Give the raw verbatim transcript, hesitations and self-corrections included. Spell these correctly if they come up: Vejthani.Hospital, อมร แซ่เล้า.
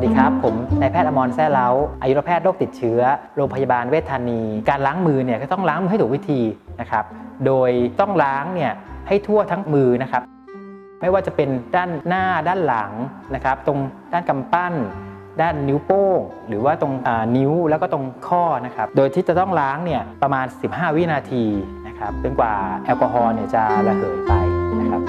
วัสดีครับผมนายแพทย์อมรแซ่เล้าอายุรแพทย์โรคติดเชื้อโรงพยาบาลเวชธานีการล้างมือเนี่ยก็ต้องล้างมือให้ถูกวิธีนะครับโดยต้องล้างเนี่ยให้ทั่วทั้งมือนะครับไม่ว่าจะเป็นด้านหน้าด้านหลังนะครับตรงด้านกำปั้นด้านนิ้วโป้งหรือว่าตรงนิ้วแล้วก็ตรงข้อนะครับโดยที่จะต้องล้างเนี่ยประมาณสิบห้าวินาทีนะครับจนกว่าแอลกอฮอล์เนี่ยจะระเหยไปนะครับ